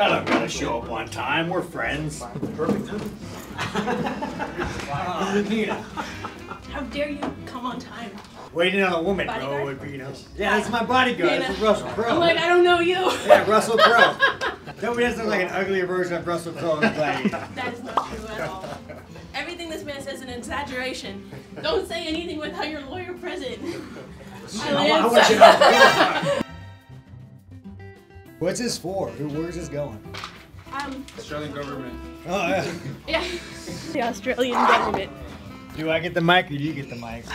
God, I'm gonna show up on time. We're friends. Perfect time. Nina. How dare you come on time? Waiting on a woman, bro, would be, you know. Yeah, that's my bodyguard. Nina. It's Russell Crowe. I'm like, I don't know you. Yeah, Russell Crowe. Nobody doesn't look like an uglier version of Russell Crowe than playing. That is not true at all. Everything this man says is an exaggeration. Don't say anything without your lawyer present. I want you to know. What's this for? Where's this going? Australian government. Oh, yeah. Yeah. The Australian government. Do I get the mic or do you get the mic?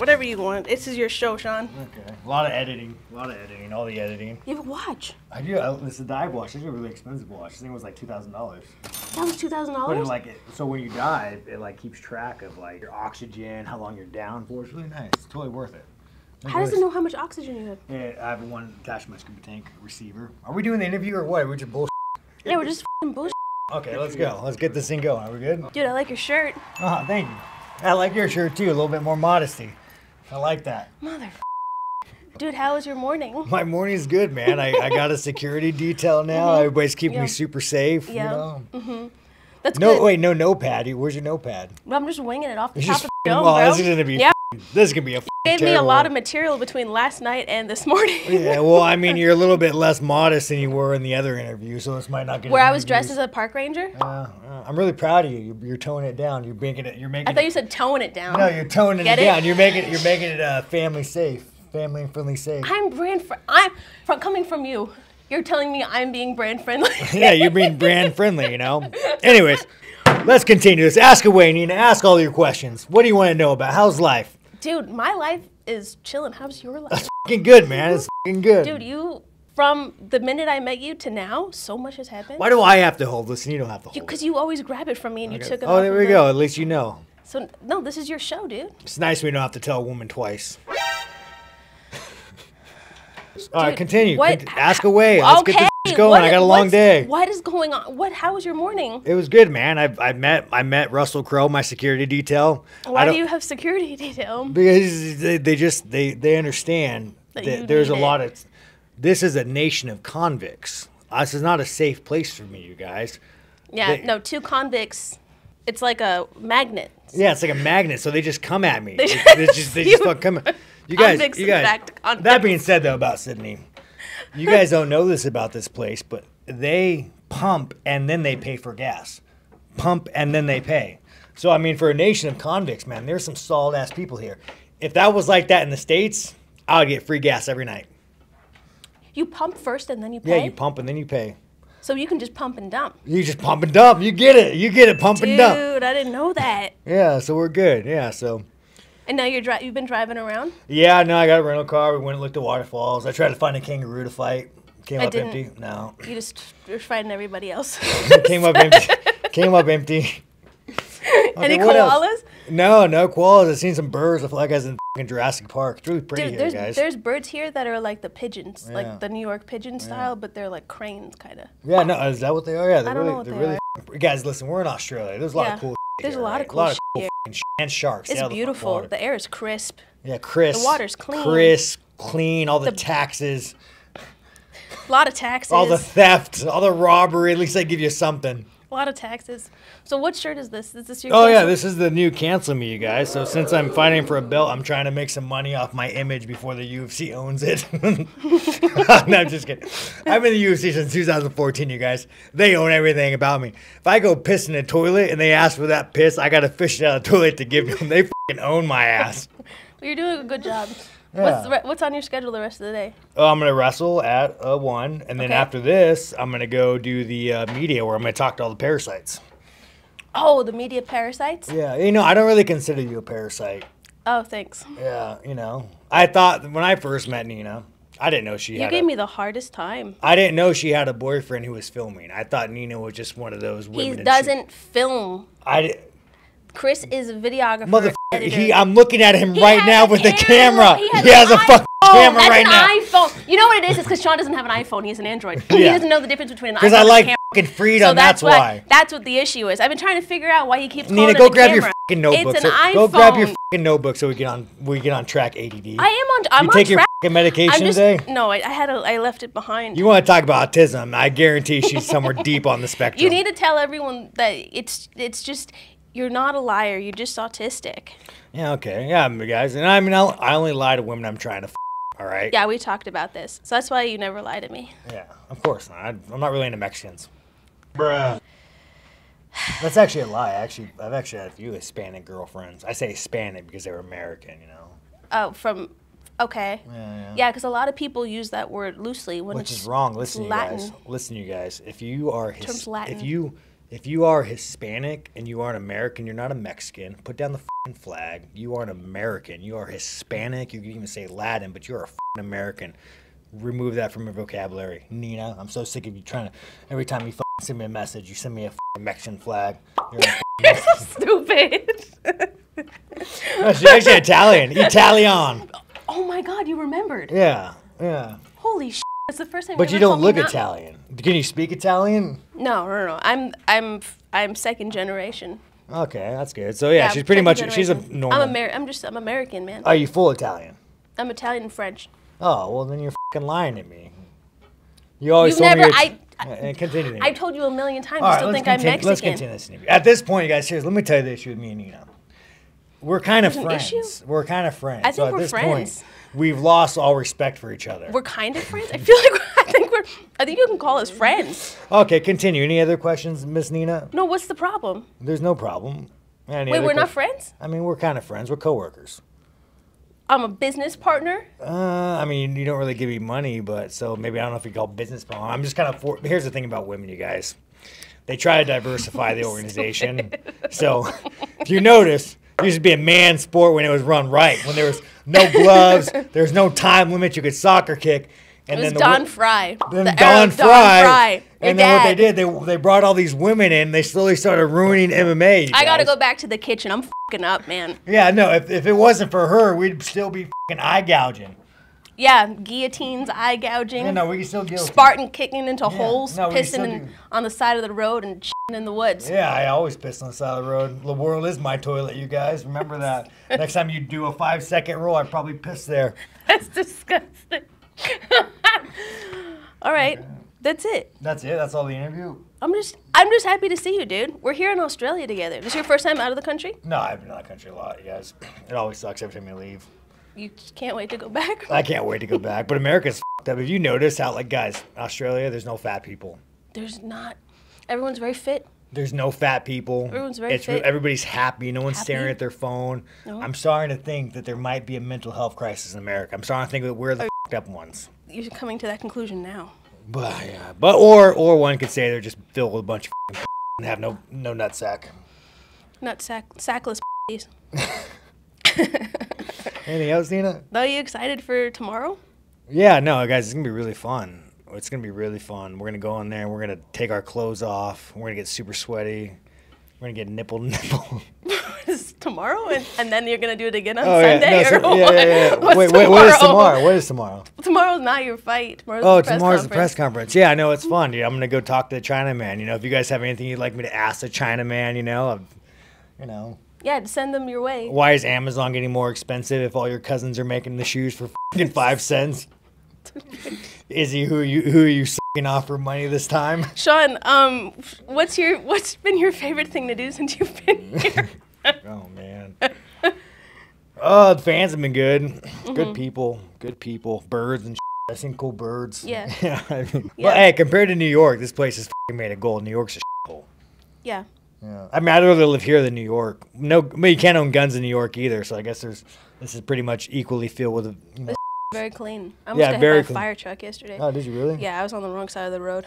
Whatever you want. This is your show, Sean. Okay. A lot of editing. All the editing. You have a watch. I do. It's a dive watch. This is a really expensive watch. This thing was like $2,000. That was $2,000? But it, like, so when you dive, it like keeps track of like your oxygen, how long you're down for. It's really nice. It's totally worth it. How does it know how much oxygen you have? Yeah, I have one attached to my scuba tank receiver. Are we doing the interview or what? We're just bullshit. Yeah, we're just f***ing bullshit. Okay, let's go. Let's get this thing going. Are we good? Dude, I like your shirt. Oh, thank you. I like your shirt too, a little bit more modesty. I like that. Mother Dude, how was your morning? My morning's good, man. I got a security detail now. Mm-hmm. Everybody's keeping me super safe. Yeah. You know? Mm-hmm. That's good. Wait, no notepad. Where's your notepad? Well, I'm just winging it off the top of the dome, bro. This is gonna be this is gonna be a gave me a lot of material between last night and this morning. Yeah, well, I mean, you're a little bit less modest than you were in the other interview, so this might not get. Where I was dressed as a park ranger. I'm really proud of you. You're toning it down. You're making it. You're making. I thought you said tone it down. No, you're toning it down. You're making it family safe, family and friendly safe. I'm brand. Coming from you. You're telling me I'm being brand friendly. Yeah, you're being brand friendly. You know. Anyways, let's continue this. Ask away, Nina. Ask all your questions. What do you want to know about? How's life? Dude, my life is chilling. How's your life? That's fucking good, man. It's fucking good. Dude, from the minute I met you to now, so much has happened. Why do I have to hold this and you don't have to hold it? Because you always grab it from me and you took it off. Oh, there we go. At least you know. So, no, this is your show, dude. It's nice we don't have to tell a woman twice. All right, continue. Ask away. Let's get this going. I got a long day. What is going on? How was your morning? It was good, man. I met Russell Crowe, my security detail. Why do you have security detail? Because they understand that there's a lot of. This is a nation of convicts. This is not a safe place for me, you guys. Yeah, no, two convicts. It's like a magnet. Yeah, it's like a magnet. So they just come at me. They just come. You guys. That being said, though, about Sydney, you guys don't know this about this place, but they pump and then they pay for gas. Pump and then they pay. So, I mean, for a nation of convicts, man, there's some solid-ass people here. If that was like that in the States, I would get free gas every night. You pump first and then you pay? Yeah, you pump and then you pay. So you can just pump and dump. You just pump and dump. You get it. You get it. Pump and dump. Dude, I didn't know that. Yeah, so we're good. Yeah, so... And now you've been driving around? Yeah, no, I got a rental car. We went and looked at waterfalls. I tried to find a kangaroo to fight. Came up empty. No. You just were fighting everybody else. Came up empty. Came up empty. Okay, any koalas? No koalas. I've seen some birds. I feel like I was in Jurassic Park. It's really pretty here, guys. There's birds here that are like the pigeons, like the New York pigeon style, but they're like cranes, kind of. Yeah, no, is that what they are? Yeah, they're really. Guys, listen, we're in Australia. There's a lot of cool. There's a lot of cool shit here. And sharks. It's beautiful. The air is crisp. Yeah, crisp. The water's clean. Crisp, clean, all the taxes. A lot of taxes. All the theft, all the robbery. At least they give you something. A lot of taxes. So what shirt is this? Is this your cancel? Yeah, this is the new Cancel Me, you guys. So since I'm fighting for a belt, I'm trying to make some money off my image before the UFC owns it. No, I'm just kidding. I've been in the UFC since 2014, you guys. They own everything about me. If I go piss in a toilet and they ask for that piss, I got to fish it out of the toilet to give them. They fucking own my ass. Well, you're doing a good job. Yeah. What's on your schedule the rest of the day? I'm going to wrestle at 1, and then after this, I'm going to go do the media where I'm going to talk to all the parasites. Oh, the media parasites? Yeah, you know, I don't really consider you a parasite. Oh, thanks. Yeah, you know. I thought when I first met Nina, I didn't know she had You gave me the hardest time. I didn't know she had a boyfriend who was filming. I thought Nina was just one of those women. He doesn't film. Chris is a videographer. Motherfucker, I'm looking at him right now with the camera. He has a fucking camera right now. That's an iPhone. You know what it is? It's because Sean doesn't have an iPhone. He has an Android. He doesn't know the difference between an iPhone and a camera. Because I like fucking freedom. So that's why. That's what the issue is. I've been trying to figure out why he keeps calling it a camera. Nina, go grab your fucking notebook. It's an iPhone. Go grab your fucking notebook so we get on track, ADD. I am on track. medication today? No, I left it behind. You want to talk about autism? I guarantee she's somewhere deep on the spectrum. You need to tell everyone that it's just you're not a liar. You're just autistic. Yeah. Okay. Yeah, guys. And I mean, I only lie to women I'm trying to. All right. Yeah, we talked about this, so that's why you never lie to me. Yeah, of course not. I'm not really into Mexicans. Bruh. That's actually a lie. I've actually had a few Hispanic girlfriends. I say Hispanic because they were American, you know. Oh, from, okay. Yeah, because a lot of people use that word loosely. Which is wrong. Listen, Latin. You guys. Listen, you guys. If you are if you are Hispanic and you aren't American, you're not a Mexican. Put down the f***ing flag. You aren't American. You are Hispanic. You can even say Latin, but you're a f***ing American. Remove that from your vocabulary. Nina, I'm so sick of you trying to, every time you f***ing send me a message, you send me a f***ing Mexican flag. You're so stupid. No, she's actually Italian. Italian. Oh my God, you remembered. Yeah, yeah. Holy shit. That's the first time. But you don't look Italian. Can you speak Italian? No, no, no. I'm second generation. Okay, that's good. So yeah, she's pretty much she's a normal. I'm American, man. Are you full Italian? I'm Italian and French. Oh well, then you're f***ing lying at me. You always told me. I told you a million times. You still think I'm Mexican. Let's continue this interview. At this point, you guys, let me tell you the issue with me and Nina. We're kind of friends. We're kind of friends. I think we're friends. We've lost all respect for each other. We're kind of friends? I feel like I think you can call us friends. Okay, continue. Any other questions, Miss Nina? No, what's the problem? There's no problem. Wait, we're not friends? I mean, we're kind of friends. We're coworkers. I'm a business partner? I mean, you don't really give me money, but so maybe I don't know if you call business partner. I'm just kind of here's the thing about women, you guys. They try to diversify the organization. So, if you notice, it used to be a man sport when it was run right. When there was no gloves, there was no time limit. You could soccer kick. And it was Don Frye. Don Frye. And then what they did, they brought all these women in. They slowly started ruining MMA. I got to go back to the kitchen. I'm f***ing up, man. Yeah, no, if it wasn't for her, we'd still be f***ing eye gouging. Yeah, guillotines, eye gouging. Yeah, no, we can still guillotine. Spartan kicking into holes, pissing on the side of the road and shitting in the woods. Yeah, I always piss on the side of the road. The world is my toilet, you guys. Remember that. Next time you do a 5-second roll, I probably piss there. That's disgusting. All right, that's it. That's it. That's all the interview. I'm just happy to see you, dude. We're here in Australia together. This your first time out of the country? No, I've been out of the country a lot, you guys. It always sucks every time you leave. You can't wait to go back? I can't wait to go back. But America's f***ed up. If you notice how, like, guys, Australia, there's no fat people. There's not. Everyone's very fit. There's no fat people. Everyone's very fit. Everybody's happy. No one's staring at their phone. No. I'm starting to think that there might be a mental health crisis in America. I'm starting to think that we're the f***ed up ones. You're coming to that conclusion now. But, yeah. But, or one could say they're just filled with a bunch of f***ing and have no nutsack. Sackless p***ies. Anything else, Nina? Are you excited for tomorrow? Yeah, no, guys, it's going to be really fun. It's going to be really fun. We're going to go in there. And we're going to take our clothes off. We're going to get super sweaty. We're going to get nipple. Tomorrow? And then you're going to do it again on Sunday? No, so, or what? Wait, what is tomorrow? What is tomorrow? Tomorrow's not your fight. Tomorrow's the press conference. Yeah, I know. It's fun, dude. I'm going to go talk to the Chinaman. You know, if you guys have anything you'd like me to ask the Chinaman, you know, Yeah, to send them your way. Why is Amazon getting more expensive if all your cousins are making the shoes for f***ing 5 cents? Izzy, who are you s***ing off for money this time? Sean, what's been your favorite thing to do since you've been here? Oh man. Oh, the fans have been good. Mm-hmm. Good people. Birds and s***. I've seen cool birds. Yeah. Yeah. Well, hey, compared to New York, this place is f***ing made of gold. New York's a s***hole. Yeah. Yeah. I mean, I'd rather live here than New York. I mean, you can't own guns in New York either, so I guess this is pretty much equally filled with. This very clean. I almost got hit by a fire truck yesterday. Oh, did you really? Yeah, I was on the wrong side of the road.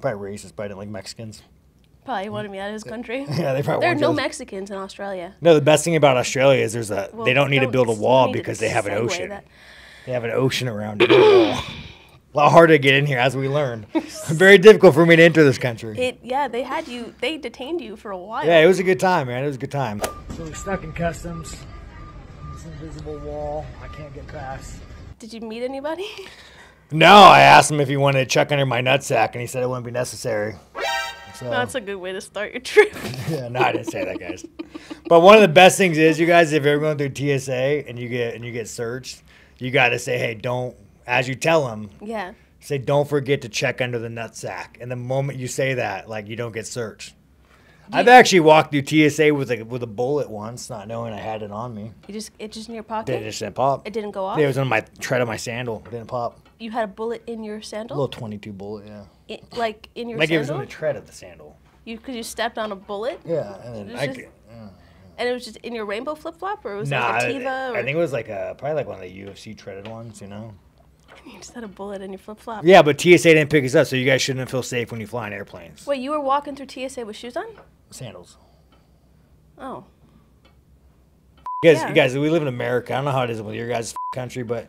Probably racist, probably didn't like Mexicans. Probably wanted me out of his country. Yeah, they probably. There are no Mexicans in Australia. No, the best thing about Australia is they don't need to build a wall because they have an ocean. They have an ocean around it. A lot harder to get in here, as we learned. Very difficult for me to enter this country. They detained you for a while. Yeah, it was a good time, man. It was a good time. So we're stuck in customs. This invisible wall. I can't get past. Did you meet anybody? No, I asked him if he wanted to check under my nutsack, and he said it wouldn't be necessary. So, no, that's a good way to start your trip. Yeah, no, I didn't say that, guys. But one of the best things is, you guys, if you're going through TSA and you get searched, you got to say, hey, don't, as you tell him, yeah, say, don't forget to check under the nutsack. And the moment you say that, like, you don't get searched. I've actually walked through TSA with a bullet once, not knowing I had it on me. You just it just in your pocket. It just didn't pop. It didn't go off. It was on my tread of my sandal. It didn't pop. You had a bullet in your sandal. A little .22 bullet, yeah. It, like in your. Like sandal? It was on the tread of the sandal. You because you stepped on a bullet. Yeah, and then I. Just, yeah. And it was just in your rainbow flip flop, or it was like a Tiva. I think it was like a probably like one of the UFC treaded ones, you know. I mean, you just had a bullet in your flip flop. Yeah, but TSA didn't pick us up, so you guys shouldn't feel safe when you fly in airplanes. Wait, you were walking through TSA with shoes on? Sandals. Oh. You guys, we live in America. I don't know how it is with your guys' country, but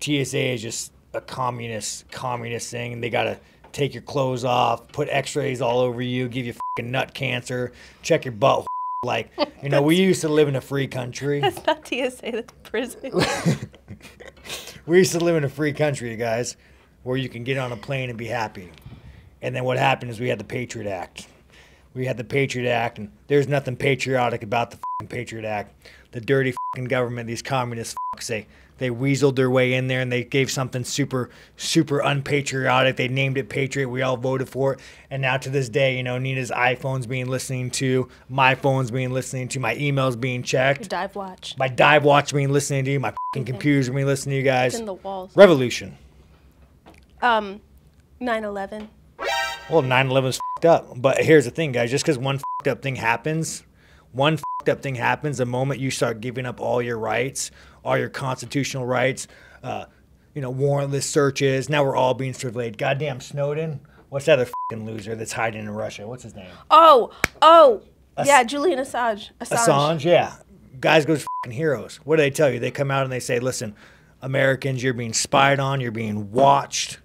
TSA is just a communist thing, and they gotta take your clothes off, put X-rays all over you, give you fucking nut cancer, check your butt. Like, you know, we used to live in a free country. That's not TSA, that's prison. We used to live in a free country, you guys, where you can get on a plane and be happy. And then what happened is we had the Patriot Act. We had the Patriot Act, and there's nothing patriotic about the fucking Patriot Act. The dirty fucking government, these communist fucks, they weaseled their way in there, and they gave something super, super unpatriotic. They named it Patriot. We all voted for it. And now to this day, you know, Nina's iPhone's being listened to, my phone's being listened to, my email's being checked. Your dive watch. My dive watch being listened to, my fucking computer's being listened to, you guys. It's in the walls. Revolution. 9/11. Well, 9/11's fucked up. But here's the thing, guys. Just because one fucked up thing happens, one fucked up thing happens, the moment you start giving up all your rights, all your constitutional rights, you know, warrantless searches. Now we're all being surveilled. Goddamn Snowden. What's that other fucking loser that's hiding in Russia? What's his name? Oh, yeah, Julian Assange. Assange, yeah. Guys go fucking heroes. What do they tell you? They come out and they say, listen, Americans, you're being spied on. You're being watched.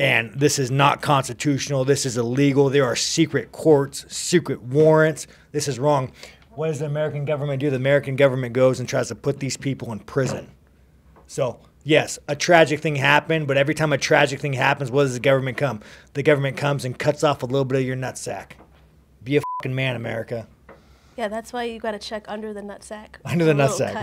And this is not constitutional. This is illegal. There are secret courts, secret warrants. This is wrong. What does the American government do? The American government goes and tries to put these people in prison. So, yes, a tragic thing happened, but every time a tragic thing happens, what does the government come? The government comes and cuts off a little bit of your nutsack. Be a fucking man, America. Yeah, that's why you got to check under the nutsack. Under the nutsack.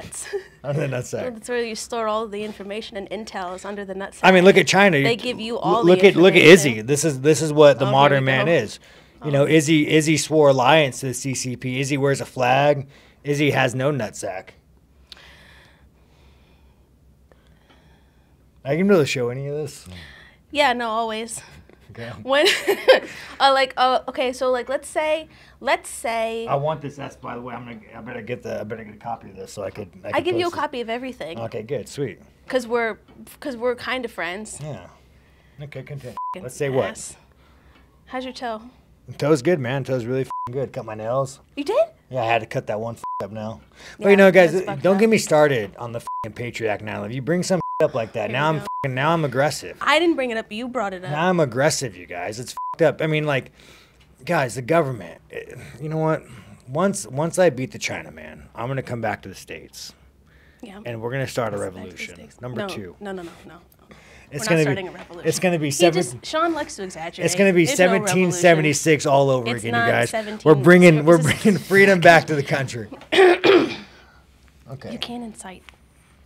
Under the nutsack. That's where you store all of the information and intel is under the nutsack. I mean, look at China. They give you all the information. Look at Izzy. This is what the modern man is. You know, Izzy swore alliance to the CCP. Izzy wears a flag. Izzy has no nutsack. I can really show any of this. Yeah, no, always. Okay. When, okay, so like, let's say. I want this. That's by the way. I better get a copy of this so I could. I give you a copy of everything. Okay, good, sweet. Cause we're kind of friends. Yeah. Okay, continue. Let's say what? How's your toe? Toe's good, man. Toe's really good. Cut my nails. You did? Yeah, I had to cut that one up now. But yeah, you know, guys, don't get me started on the Patriot Act now. If you bring some up like that, now I'm aggressive. I didn't bring it up. You brought it up. Now I'm aggressive, you guys. It's up. I mean, like, guys, the government. You know what? Once I beat the China man, I'm gonna come back to the States. Yeah. And we're gonna start a revolution. Number 2. No. We're not starting a revolution. It's going to be... Sean likes to exaggerate. It's going to be 1776 all over again, you guys. We're bringing freedom back to the country. Okay. You can't incite.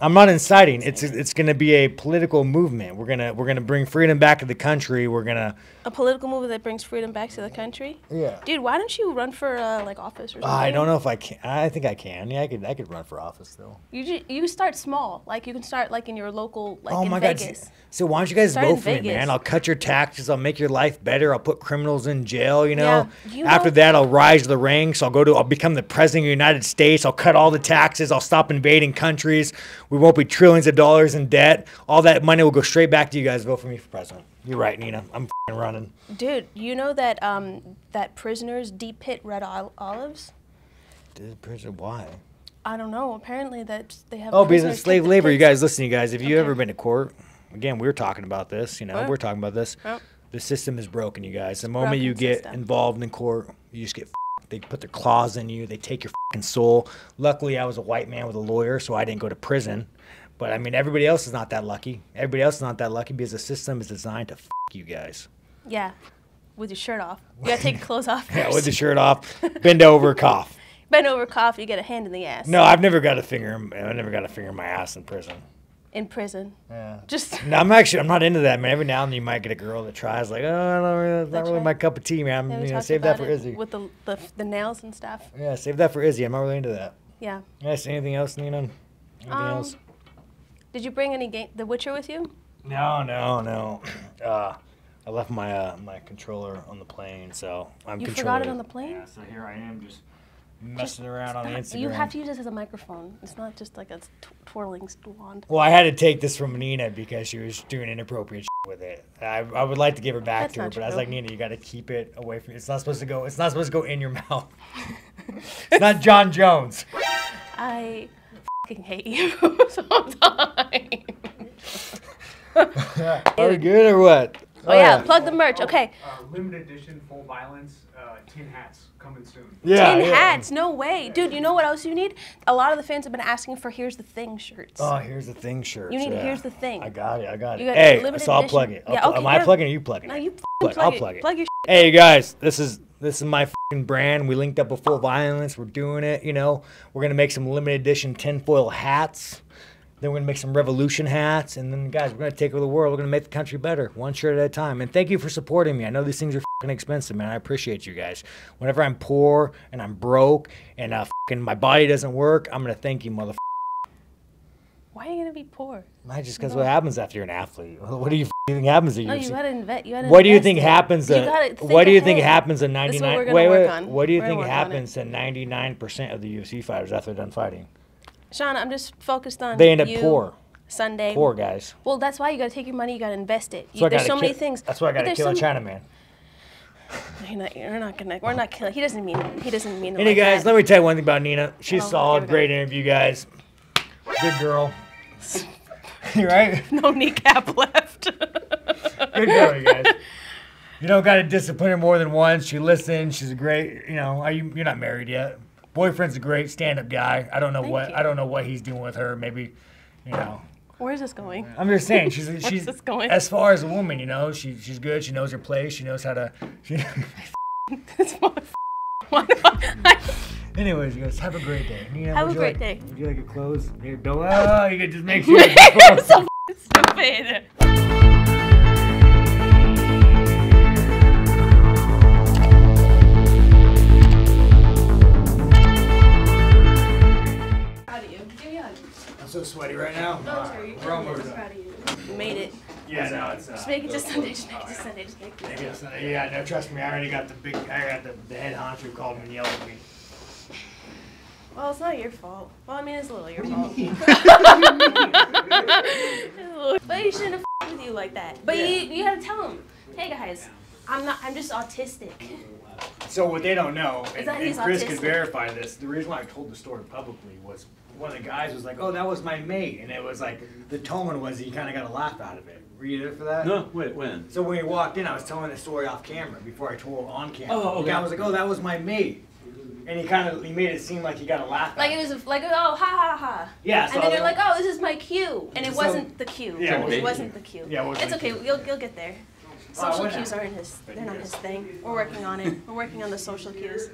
I'm not inciting. It's going to be a political movement. We're gonna bring freedom back to the country. We're gonna a political movement that brings freedom back to the country. Yeah. Dude, why don't you run for like office or something? I don't know if I can. I think I can. Yeah, I could run for office though. You start small. Like you can start like in your local like in Vegas. God. So why don't you guys vote for me, man? I'll cut your taxes. I'll make your life better. I'll put criminals in jail. You know. Yeah, after that, I'll rise the ranks. I'll become the president of the United States. I'll cut all the taxes. I'll stop invading countries. We won't be trillions of dollars in debt. All that money will go straight back to you guys. Vote for me for president. You're right, Nina. I'm f***ing running. Dude, you know that that prisoners de-pit red olives? Did prisoners? Why? I don't know. Apparently that they have. Oh, because it's slave labor. You guys, listen, you guys. If you ever been to court, again, we were talking about this. You know, we're talking about this. Oh. The system is broken, you guys. The moment you get involved in court, you just get. They put their claws in you. They take your fucking soul. Luckily, I was a white man with a lawyer, so I didn't go to prison. But, I mean, everybody else is not that lucky. Everybody else is not that lucky because the system is designed to fuck you guys. Yeah, with your shirt off. You got to take your clothes off first. Yeah, with your shirt off. Bend over, cough. Bend over, cough, you get a hand in the ass. No, I've never got a finger in my ass in prison. in prison. Yeah. Just. No, I'm not into that, man. Every now and then you might get a girl that tries, like, oh, that's not really my cup of tea, man. I'm, you know, save that for Izzy. With the nails and stuff. Yeah, save that for Izzy. I'm not really into that. Yeah. Yes. Anything else, Nina? Anything else? Did you bring any The Witcher with you? No, no, no. I left my my controller on the plane, so I'm. You forgot it on the plane? Yeah. So here I am, just messing around on the Instagram. You have to use this as a microphone. It's not just like a twirling wand. Well, I had to take this from Nina because she was doing inappropriate shit with it. I would like to give it back to her, but I was like, Nina, you got to keep it away from. It's not supposed to go. It's not supposed to go in your mouth. It's not John Jones. I fucking hate you sometimes. Are we good or what? Oh, oh yeah, plug the merch. Okay. Limited edition, full violence, tin hats coming soon. Yeah, tin hats, no way. Dude, you know what else you need? A lot of the fans have been asking for Here's the Thing shirts. Oh, Here's the Thing shirts. You need Here's the Thing. I got it, I got it. Hey, so I'll plug it. Yeah, okay, am I plugging it or you plugging it? No, you plug it. I'll plug it. Plug your shit. Hey, you guys, this is my fucking brand. We linked up with Full Violence. We're doing it, you know. We're going to make some limited edition tinfoil hats. Then we're going to make some revolution hats. And then, guys, we're going to take over the world. We're going to make the country better, one shirt at a time. And thank you for supporting me. I know these things are fucking expensive, man. I appreciate you guys. Whenever I'm poor and I'm broke and fucking my body doesn't work, I'm going to thank you, motherfucker. Why are you going to be poor? Not just because what happens after you're an athlete. What do you think happens to you? No, you got to invest. What do you think happens to? What do you think happens to 99? Wait, wait. What do you think happens to 99% of the UFC fighters after they're done fighting? Sean, I'm just focused on. They end up poor. Sunday. Poor guys. Well, that's why you gotta take your money. You gotta invest it. There's so many things. That's why I gotta kill a Chinaman. We're not killing. He doesn't mean it. He doesn't mean it. Hey guys, let me tell you one thing about Nina. She's solid. Great interview, guys. Good girl. You right? No kneecap left. Good girl, you guys. You don't gotta discipline her more than once. She listens. She's a great. You know, you're not married yet. Boyfriend's a great stand-up guy. I don't know what he's doing with her. Maybe, you know. Where's this going? I'm just saying she's this going? As far as a woman, you know, she's good. She knows her place. She knows how to. Anyways, you guys have a great day. Nina, have a great day. Would you like your clothes? Here, don't. Oh, you can just make sure. You're so stupid. I'm so sweaty right now. We're almost done. You made it. Yeah, no, it's not. Just make it to Sunday. Just make it to Sunday. Just make it to Sunday. Yeah, no, trust me. I already got the big. I got the head honcho called me and yelled at me. Well, it's not your fault. Well, I mean, it's a little your fault. But you shouldn't have f***ed with you like that. But you gotta tell them, hey guys, I'm just autistic. So what they don't know, and Chris can verify this. The reason why I told the story publicly was. One of the guys was like, "Oh, that was my mate," and it was like the tone was he kind of got a laugh out of it. Were you there for that? No, wait, when? So when he walked in, I was telling the story off camera before I told on camera. Oh, okay. I was like, "Oh, that was my mate," and he made it seem like he got a laugh. Like out. It was like, "Oh, ha ha ha." Yeah. So and then you're like, "Oh, this is my cue," and it wasn't the cue. Yeah, it wasn't the cue. Yeah, it's okay. You'll get there. Social cues aren't his. They're not his thing. We're working on it. We're working on the social cues.